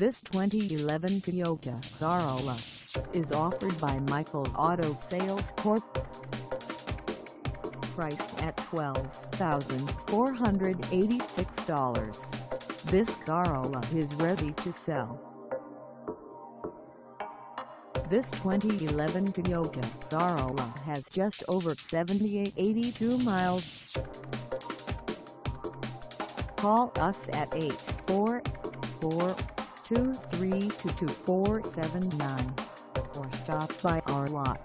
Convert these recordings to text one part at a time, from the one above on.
This 2011 Toyota Corolla is offered by MICHAEL'S Auto Sales Corp. Priced at $12,486, this Corolla is ready to sell. This 2011 Toyota Corolla has just over 7,882 miles. Call us at 844-232-2479 or stop by our lot.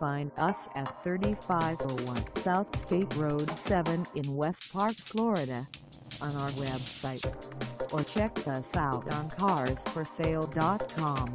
Find us at 3501 South State Road 7 in West Park, Florida, on our website, or check us out on Carsforsale.com.